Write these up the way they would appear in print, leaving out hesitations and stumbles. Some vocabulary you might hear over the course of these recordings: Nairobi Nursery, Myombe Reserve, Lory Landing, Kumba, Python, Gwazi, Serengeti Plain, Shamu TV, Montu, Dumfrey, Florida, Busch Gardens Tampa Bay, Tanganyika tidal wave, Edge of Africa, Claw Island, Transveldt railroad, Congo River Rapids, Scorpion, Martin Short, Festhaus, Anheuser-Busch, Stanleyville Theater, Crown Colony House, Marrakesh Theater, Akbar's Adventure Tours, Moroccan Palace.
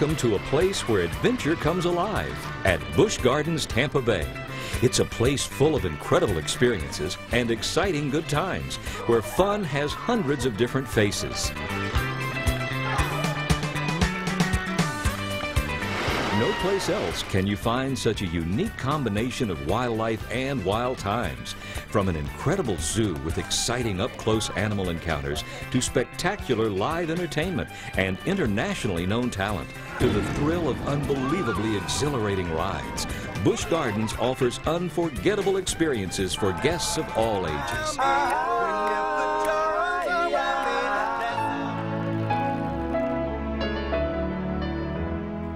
Welcome to a place where adventure comes alive at Busch Gardens Tampa Bay. It's a place full of incredible experiences and exciting good times, where fun has hundreds of different faces. No place else can you find such a unique combination of wildlife and wild times. From an incredible zoo with exciting up-close animal encounters to spectacular live entertainment and internationally known talent to the thrill of unbelievably exhilarating rides, Busch Gardens offers unforgettable experiences for guests of all ages.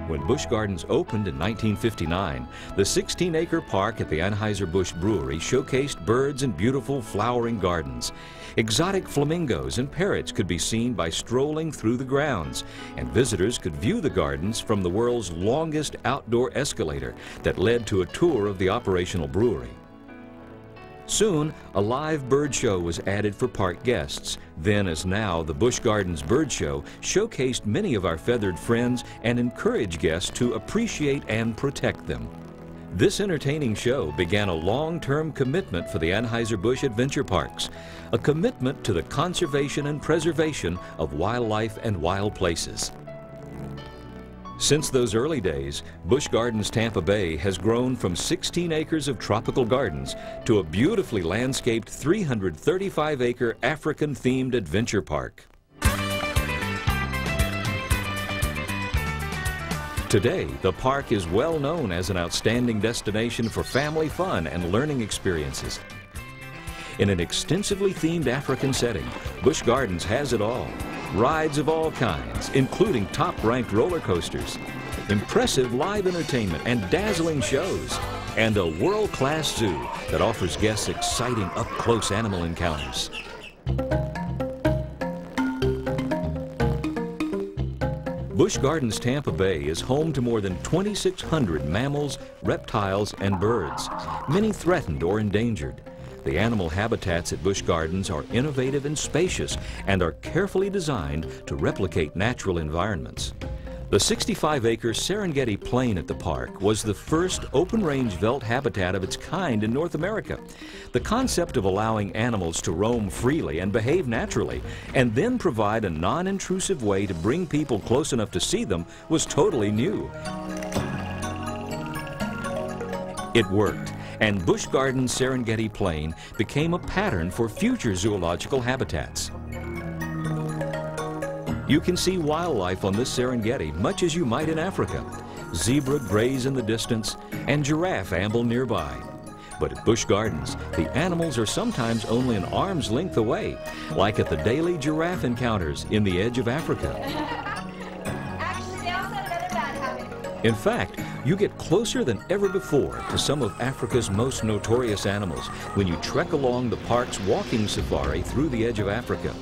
When Busch Gardens opened in 1959, the 16-acre park at the Anheuser-Busch Brewery showcased birds and beautiful flowering gardens. Exotic flamingos and parrots could be seen by strolling through the grounds, and visitors could view the gardens from the world's longest outdoor escalator that led to a tour of the operational brewery. Soon, a live bird show was added for park guests. Then, as now, the Busch Gardens Bird Show showcased many of our feathered friends and encouraged guests to appreciate and protect them. This entertaining show began a long-term commitment for the Anheuser-Busch Adventure Parks, a commitment to the conservation and preservation of wildlife and wild places. Since those early days, Busch Gardens Tampa Bay has grown from 16 acres of tropical gardens to a beautifully landscaped 335-acre African-themed adventure park. Today, the park is well known as an outstanding destination for family fun and learning experiences. In an extensively themed African setting, Busch Gardens has it all. Rides of all kinds, including top-ranked roller coasters, impressive live entertainment and dazzling shows, and a world-class zoo that offers guests exciting up-close animal encounters. Busch Gardens Tampa Bay is home to more than 2,600 mammals, reptiles, and birds, many threatened or endangered. The animal habitats at Busch Gardens are innovative and spacious and are carefully designed to replicate natural environments. The 65-acre Serengeti Plain at the park was the first open-range veldt habitat of its kind in North America. The concept of allowing animals to roam freely and behave naturally and then provide a non-intrusive way to bring people close enough to see them was totally new. It worked, and Busch Gardens Serengeti Plain became a pattern for future zoological habitats. You can see wildlife on this Serengeti much as you might in Africa. Zebra graze in the distance and giraffe amble nearby. But at Busch Gardens, the animals are sometimes only an arm's length away, like at the daily giraffe encounters in the edge of Africa. In fact, you get closer than ever before to some of Africa's most notorious animals when you trek along the park's walking safari through the edge of Africa.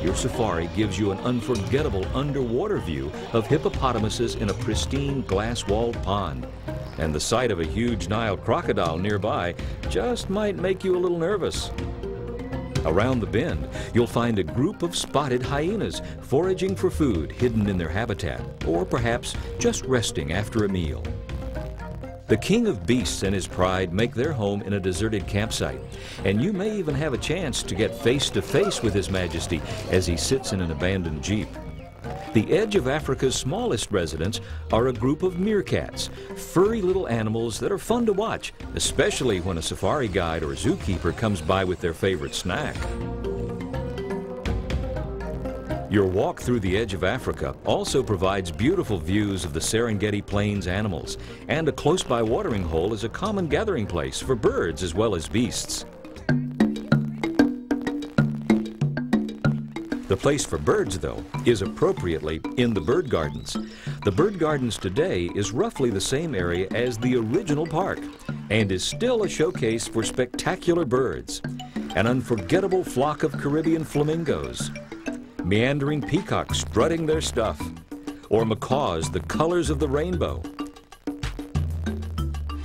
Your safari gives you an unforgettable underwater view of hippopotamuses in a pristine glass-walled pond. And the sight of a huge Nile crocodile nearby just might make you a little nervous. Around the bend, you'll find a group of spotted hyenas foraging for food hidden in their habitat, or perhaps just resting after a meal. The king of beasts and his pride make their home in a deserted campsite, and you may even have a chance to get face to face with his majesty as he sits in an abandoned jeep. The edge of Africa's smallest residents are a group of meerkats, furry little animals that are fun to watch, especially when a safari guide or zookeeper comes by with their favorite snack. Your walk through the edge of Africa also provides beautiful views of the Serengeti Plains animals, and a close-by watering hole is a common gathering place for birds as well as beasts. The place for birds, though, is appropriately in the bird gardens. The bird gardens today is roughly the same area as the original park and is still a showcase for spectacular birds. An unforgettable flock of Caribbean flamingos, meandering peacocks strutting their stuff, or macaws the colors of the rainbow.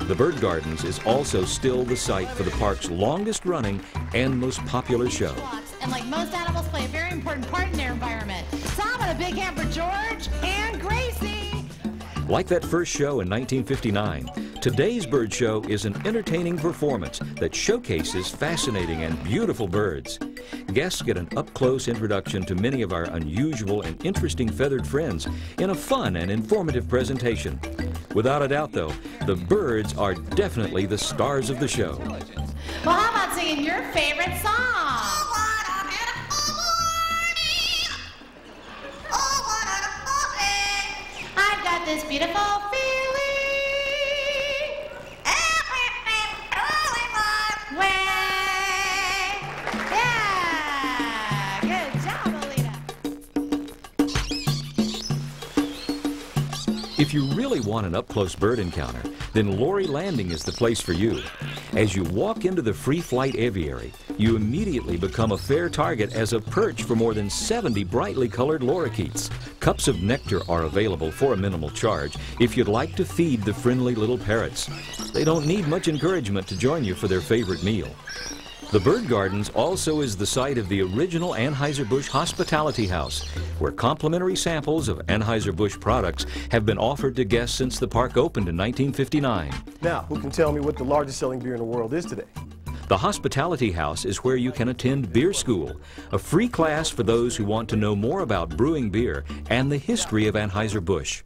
The bird gardens is also still the site for the park's longest running and most popular show. And like most animals, play a very important part in their environment. So I want a big hand for George and Gracie. Like that first show in 1959, today's bird show is an entertaining performance that showcases fascinating and beautiful birds. Guests get an up-close introduction to many of our unusual and interesting feathered friends in a fun and informative presentation. Without a doubt, though, the birds are definitely the stars of the show. Well, how about singing your favorite song? I've got this beautiful feeling. Yeah, good job, Alita. If you really want an up-close bird encounter, then Lory Landing is the place for you. As you walk into the free flight aviary, you immediately become a fair target as a perch for more than 70 brightly colored lorikeets. Cups of nectar are available for a minimal charge if you'd like to feed the friendly little parrots. They don't need much encouragement to join you for their favorite meal. The Bird Gardens also is the site of the original Anheuser-Busch Hospitality House, where complimentary samples of Anheuser-Busch products have been offered to guests since the park opened in 1959. Now, who can tell me what the largest selling beer in the world is today? The Hospitality House is where you can attend Beer School, a free class for those who want to know more about brewing beer and the history of Anheuser-Busch.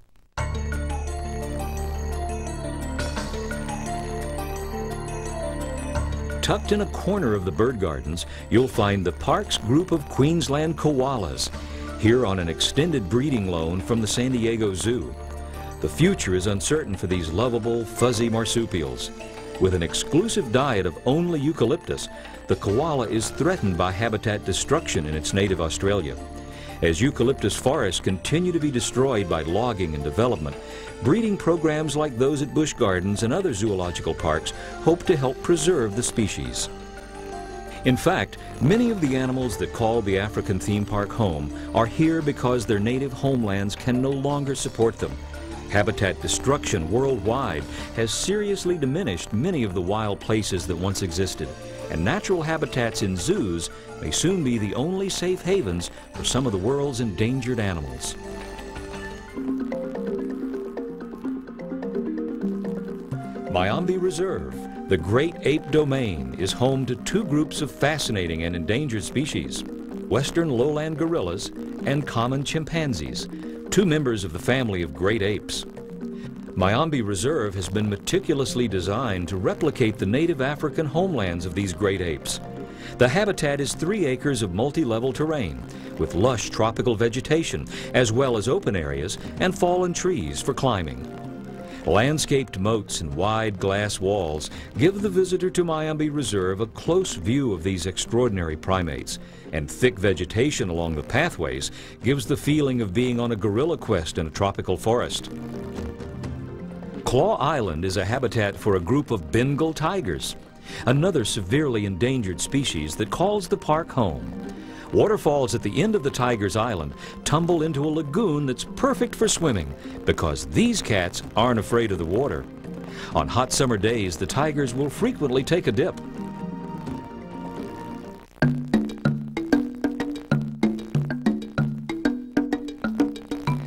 Tucked in a corner of the Bird Gardens, you'll find the park's group of Queensland koalas, here on an extended breeding loan from the San Diego Zoo. The future is uncertain for these lovable, fuzzy marsupials. With an exclusive diet of only eucalyptus, the koala is threatened by habitat destruction in its native Australia. As eucalyptus forests continue to be destroyed by logging and development, breeding programs like those at Busch Gardens and other zoological parks hope to help preserve the species. In fact, many of the animals that call the African theme park home are here because their native homelands can no longer support them. Habitat destruction worldwide has seriously diminished many of the wild places that once existed, and natural habitats in zoos may soon be the only safe havens for some of the world's endangered animals. Myombe Reserve, the Great Ape Domain, is home to two groups of fascinating and endangered species, western lowland gorillas and common chimpanzees, two members of the family of great apes. Myombe Reserve has been meticulously designed to replicate the native African homelands of these great apes. The habitat is 3 acres of multi-level terrain with lush tropical vegetation as well as open areas and fallen trees for climbing. Landscaped moats and wide glass walls give the visitor to Myombe Reserve a close view of these extraordinary primates, and thick vegetation along the pathways gives the feeling of being on a gorilla quest in a tropical forest. Claw Island is a habitat for a group of Bengal tigers, another severely endangered species that calls the park home. Waterfalls at the end of the tiger's island tumble into a lagoon that's perfect for swimming because these cats aren't afraid of the water. On hot summer days, the tigers will frequently take a dip.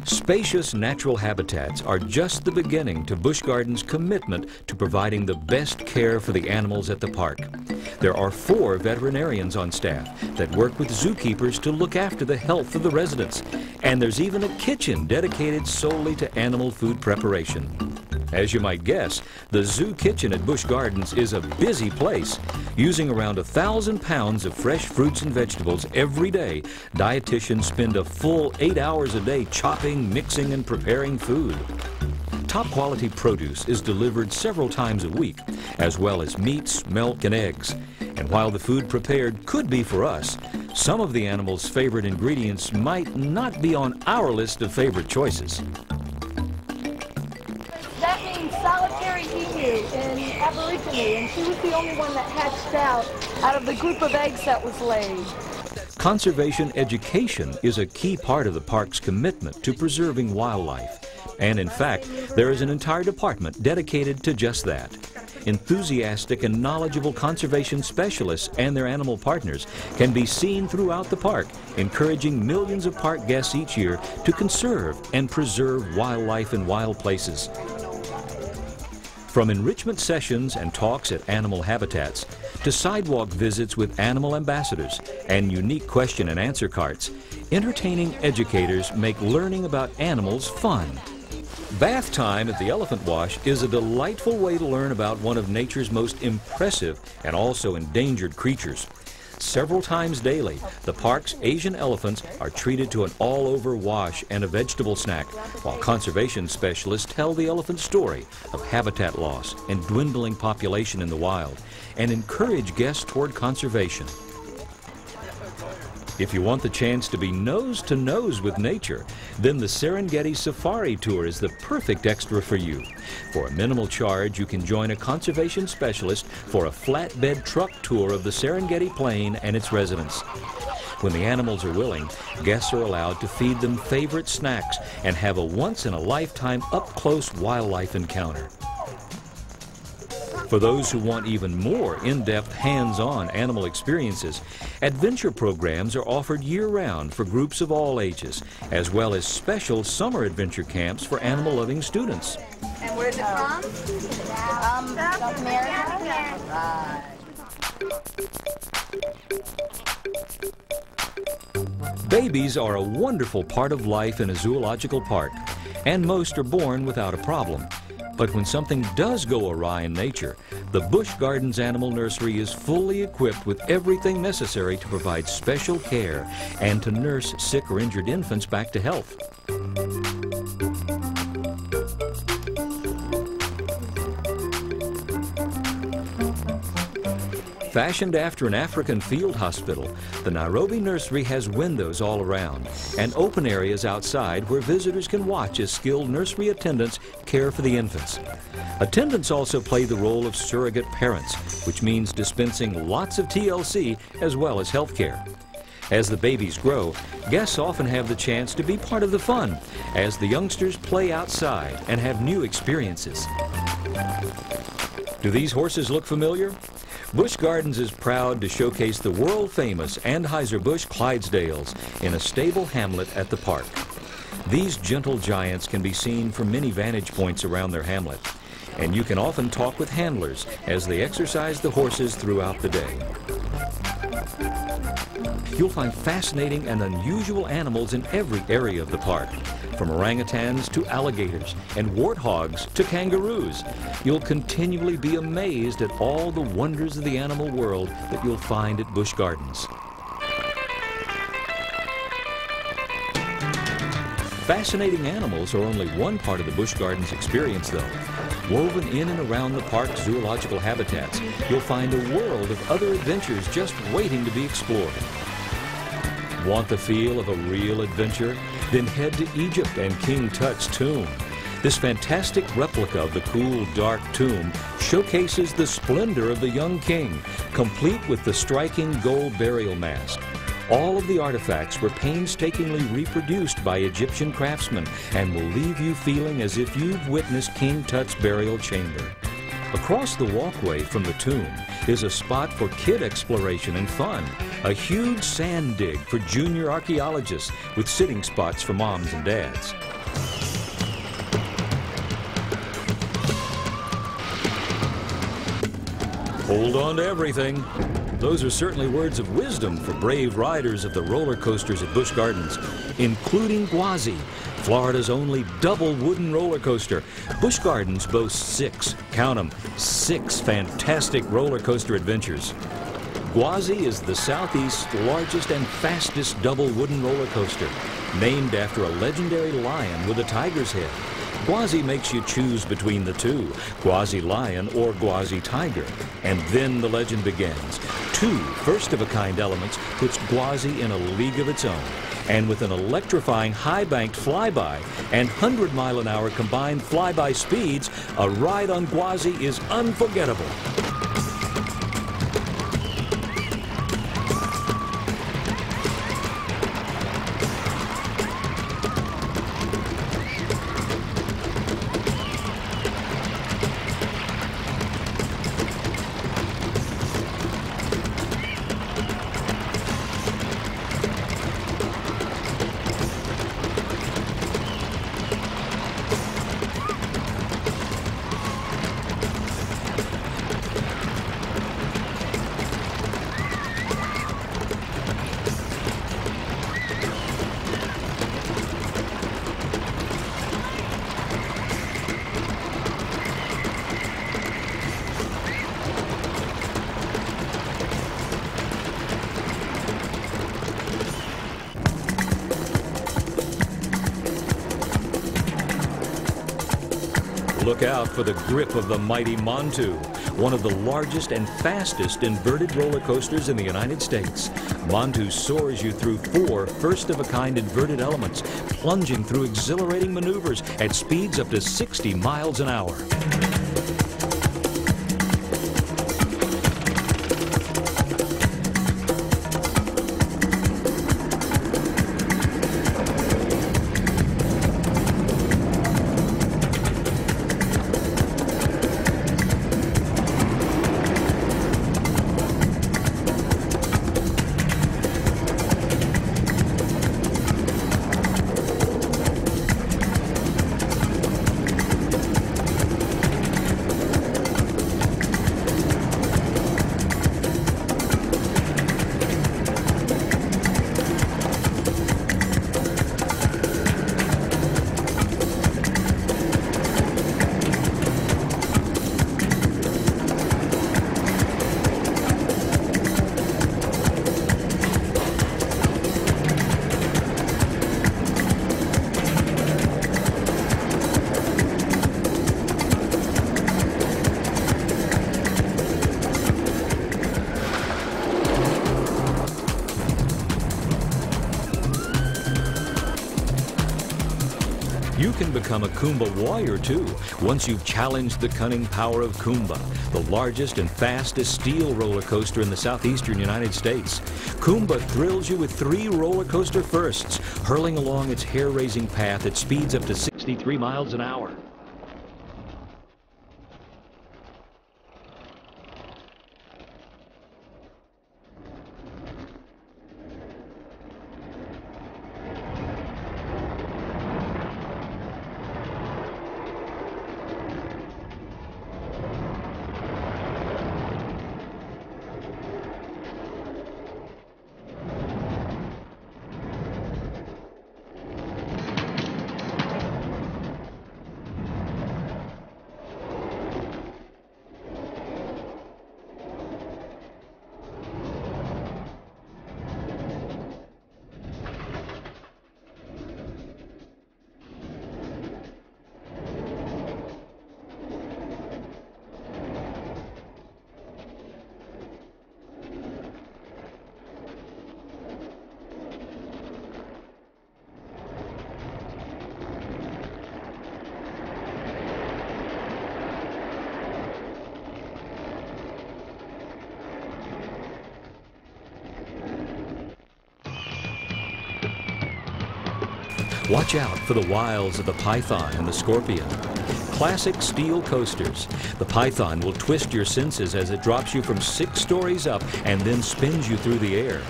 Spacious natural habitats are just the beginning to Busch Gardens' commitment to providing the best care for the animals at the park. There are 4 veterinarians on staff that work with zookeepers to look after the health of the residents. And there's even a kitchen dedicated solely to animal food preparation. As you might guess, the zoo kitchen at Busch Gardens is a busy place, using around 1,000 pounds of fresh fruits and vegetables every day. Dietitians spend a full 8 hours a day chopping, mixing, and preparing food. Top quality produce is delivered several times a week, as well as meats, milk, and eggs. And while the food prepared could be for us, some of the animals' favorite ingredients might not be on our list of favorite choices. That means solitary emu in Aborigine, and she was the only one that hatched out of the group of eggs that was laid. Conservation education is a key part of the park's commitment to preserving wildlife. And in fact, there is an entire department dedicated to just that. enthusiastic and knowledgeable conservation specialists and their animal partners can be seen throughout the park, encouraging millions of park guests each year to conserve and preserve wildlife and wild places. From enrichment sessions and talks at animal habitats, to sidewalk visits with animal ambassadors and unique question and answer carts, entertaining educators make learning about animals fun. Bath time at the Elephant Wash is a delightful way to learn about one of nature's most impressive and also endangered creatures. Several times daily, the park's Asian elephants are treated to an all-over wash and a vegetable snack, while conservation specialists tell the elephant story of habitat loss and dwindling population in the wild, and encourage guests toward conservation. If you want the chance to be nose-to-nose with nature, then the Serengeti Safari Tour is the perfect extra for you. For a minimal charge, you can join a conservation specialist for a flatbed truck tour of the Serengeti Plain and its residents. When the animals are willing, guests are allowed to feed them favorite snacks and have a once-in-a-lifetime up-close wildlife encounter. For those who want even more in-depth, hands-on animal experiences, adventure programs are offered year-round for groups of all ages, as well as special summer adventure camps for animal-loving students. And where's it from? South America. Babies are a wonderful part of life in a zoological park, and most are born without a problem. But when something does go awry in nature, the Busch Gardens Animal Nursery is fully equipped with everything necessary to provide special care and to nurse sick or injured infants back to health. Fashioned after an African field hospital, the Nairobi Nursery has windows all around and open areas outside where visitors can watch as skilled nursery attendants care for the infants. Attendants also play the role of surrogate parents, which means dispensing lots of TLC as well as health care. As the babies grow, guests often have the chance to be part of the fun as the youngsters play outside and have new experiences. Do these horses look familiar? Busch Gardens is proud to showcase the world-famous Anheuser-Busch Clydesdales in a stable hamlet at the park. These gentle giants can be seen from many vantage points around their hamlet, and you can often talk with handlers as they exercise the horses throughout the day. You'll find fascinating and unusual animals in every area of the park, from orangutans to alligators and warthogs to kangaroos. You'll continually be amazed at all the wonders of the animal world that you'll find at Busch Gardens. Fascinating animals are only one part of the Busch Gardens experience, though. Woven in and around the park's zoological habitats, you'll find a world of other adventures just waiting to be explored. Want the feel of a real adventure? Then head to Egypt and King Tut's tomb. This fantastic replica of the cool, dark tomb showcases the splendor of the young king, complete with the striking gold burial mask. All of the artifacts were painstakingly reproduced by Egyptian craftsmen and will leave you feeling as if you've witnessed King Tut's burial chamber. Across the walkway from the tomb is a spot for kid exploration and fun, a huge sand dig for junior archaeologists with sitting spots for moms and dads. Hold on to everything. Those are certainly words of wisdom for brave riders of the roller coasters at Busch Gardens, including Gwazi, Florida's only double wooden roller coaster. Busch Gardens boasts six, count them, six fantastic roller coaster adventures. Gwazi is the Southeast's largest and fastest double wooden roller coaster, named after a legendary lion with a tiger's head. Gwazi makes you choose between the two, Gwazi Lion or Gwazi Tiger. And then the legend begins. Two first-of-a-kind elements puts Gwazi in a league of its own. And with an electrifying high-banked flyby and 100-mile-an-hour combined flyby speeds, a ride on Gwazi is unforgettable. Look out for the grip of the mighty Montu, one of the largest and fastest inverted roller coasters in the United States. Montu soars you through four first-of-a-kind inverted elements, plunging through exhilarating maneuvers at speeds up to 60 miles an hour. You can become a Kumba warrior, too, once you've challenged the cunning power of Kumba, the largest and fastest steel roller coaster in the southeastern United States. Kumba thrills you with three roller coaster firsts, hurling along its hair-raising path at speeds up to 63 miles an hour. Watch out for the wiles of the Python and the Scorpion. Classic steel coasters. The Python will twist your senses as it drops you from 6 stories up and then spins you through the air.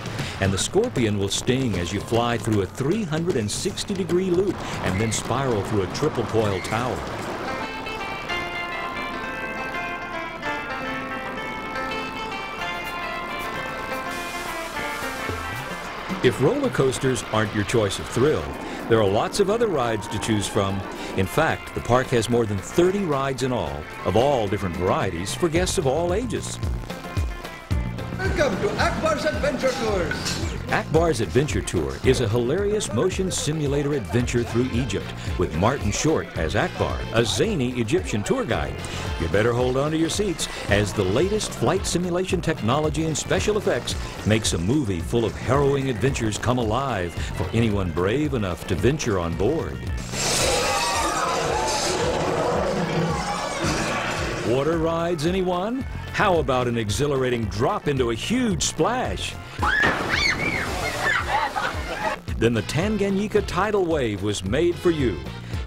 And the Scorpion will sting as you fly through a 360-degree loop and then spiral through a triple-coil tower. If roller coasters aren't your choice of thrill, there are lots of other rides to choose from. In fact, the park has more than 30 rides in all, of all different varieties, for guests of all ages. Welcome to Akbar's Adventure Tours. Akbar's Adventure Tour is a hilarious motion simulator adventure through Egypt with Martin Short as Akbar, a zany Egyptian tour guide. You better hold on to your seats as the latest flight simulation technology and special effects makes a movie full of harrowing adventures come alive for anyone brave enough to venture on board. Water rides, anyone? How about an exhilarating drop into a huge splash? Then the Tanganyika tidal wave was made for you.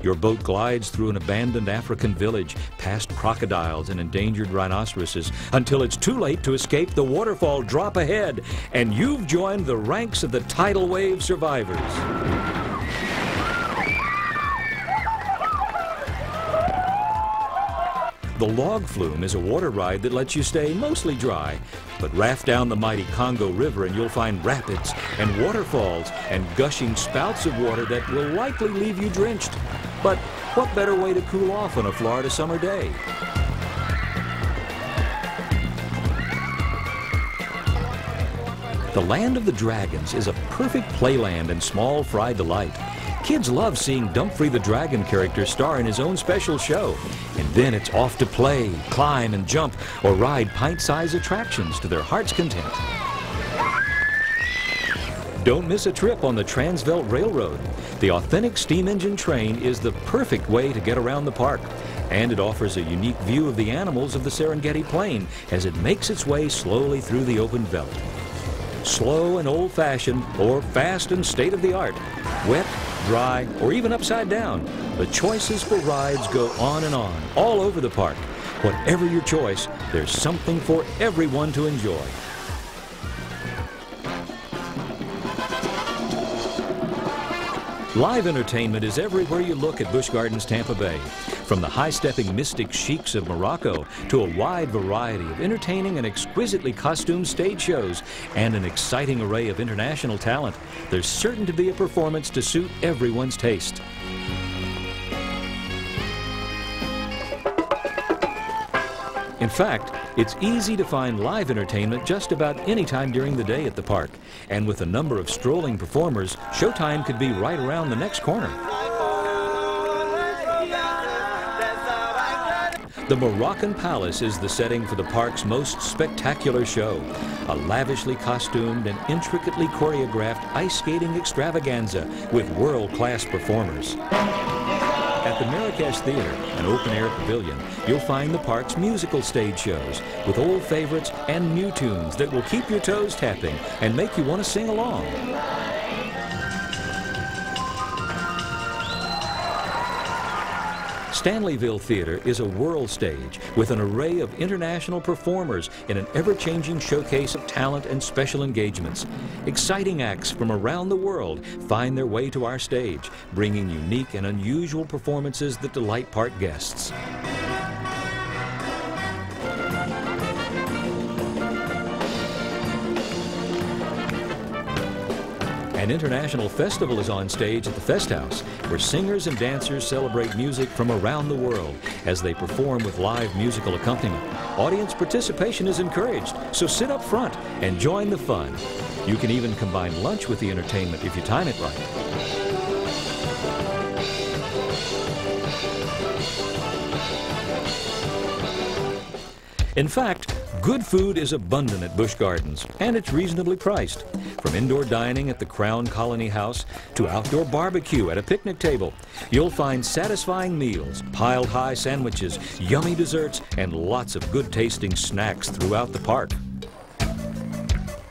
Your boat glides through an abandoned African village, past crocodiles and endangered rhinoceroses, until it's too late to escape the waterfall drop ahead, and you've joined the ranks of the tidal wave survivors. The log flume is a water ride that lets you stay mostly dry, but raft down the mighty Congo River and you'll find rapids and waterfalls and gushing spouts of water that will likely leave you drenched. But what better way to cool off on a Florida summer day? The Land of the Dragons is a perfect playland and small fry delight. Kids love seeing Dumfrey the Dragon character star in his own special show. And then it's off to play, climb and jump, or ride pint-sized attractions to their heart's content. Don't miss a trip on the Transveldt Railroad. The authentic steam engine train is the perfect way to get around the park. And it offers a unique view of the animals of the Serengeti Plain as it makes its way slowly through the open veldt. Slow and old-fashioned, or fast and state-of-the-art. Wet, dry, or even upside down. The choices for rides go on and on, all over the park. Whatever your choice, there's something for everyone to enjoy. Live entertainment is everywhere you look at Busch Gardens Tampa Bay. From the high-stepping mystic sheiks of Morocco to a wide variety of entertaining and exquisitely costumed stage shows and an exciting array of international talent, there's certain to be a performance to suit everyone's taste. In fact, it's easy to find live entertainment just about any time during the day at the park. And with a number of strolling performers, showtime could be right around the next corner. The Moroccan Palace is the setting for the park's most spectacular show. A lavishly costumed and intricately choreographed ice skating extravaganza with world-class performers. At the Marrakesh Theater, an open-air pavilion, you'll find the park's musical stage shows with old favorites and new tunes that will keep your toes tapping and make you want to sing along. Stanleyville Theater is a world stage with an array of international performers in an ever-changing showcase of talent and special engagements. Exciting acts from around the world find their way to our stage, bringing unique and unusual performances that delight park guests. An international festival is on stage at the Festhaus, where singers and dancers celebrate music from around the world as they perform with live musical accompaniment. Audience participation is encouraged, so sit up front and join the fun. You can even combine lunch with the entertainment if you time it right. In fact, good food is abundant at Busch Gardens, and it's reasonably priced. From indoor dining at the Crown Colony House to outdoor barbecue at a picnic table, you'll find satisfying meals, piled-high sandwiches, yummy desserts, and lots of good-tasting snacks throughout the park.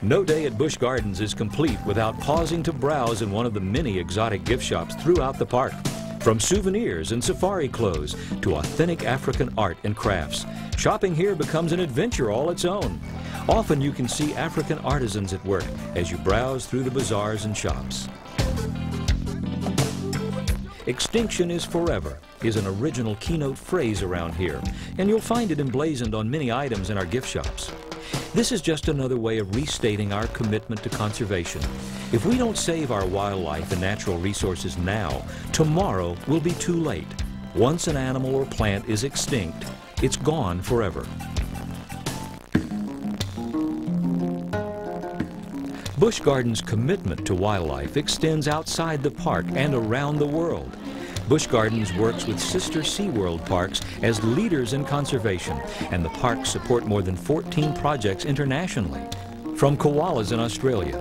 No day at Busch Gardens is complete without pausing to browse in one of the many exotic gift shops throughout the park. From souvenirs and safari clothes to authentic African art and crafts, shopping here becomes an adventure all its own. Often you can see African artisans at work as you browse through the bazaars and shops. Extinction is forever is an original keynote phrase around here, and you'll find it emblazoned on many items in our gift shops. This is just another way of restating our commitment to conservation. If we don't save our wildlife and natural resources now, tomorrow will be too late. Once an animal or plant is extinct, it's gone forever. Busch Gardens' commitment to wildlife extends outside the park and around the world. Busch Gardens works with sister SeaWorld parks as leaders in conservation, and the parks support more than 14 projects internationally, from koalas in Australia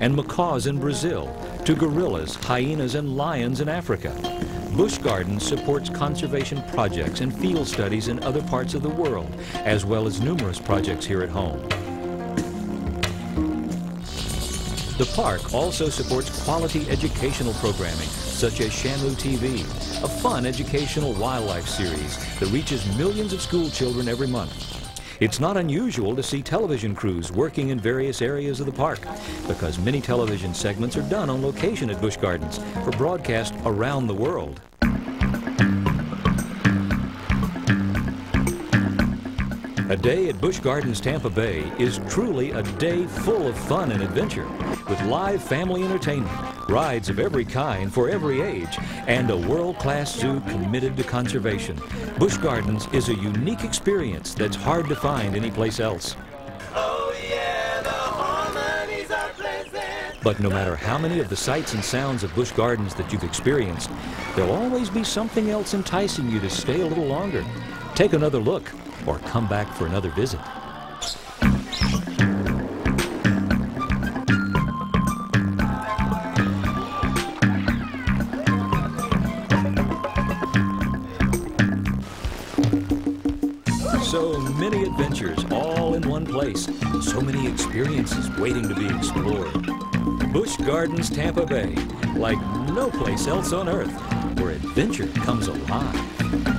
and macaws in Brazil to gorillas, hyenas, and lions in Africa. Busch Gardens supports conservation projects and field studies in other parts of the world, as well as numerous projects here at home. The park also supports quality educational programming, such as Shamu TV, a fun educational wildlife series that reaches millions of school children every month. It's not unusual to see television crews working in various areas of the park, because many television segments are done on location at Busch Gardens for broadcast around the world. A day at Busch Gardens Tampa Bay is truly a day full of fun and adventure, with live family entertainment, rides of every kind for every age, and a world-class zoo committed to conservation. Busch Gardens is a unique experience that's hard to find anyplace else. Oh yeah, the harmonies are pleasant. But no matter how many of the sights and sounds of Busch Gardens that you've experienced, there'll always be something else enticing you to stay a little longer, take another look, or come back for another visit. So many adventures all in one place, so many experiences waiting to be explored. Busch Gardens Tampa Bay, like no place else on earth, where adventure comes alive.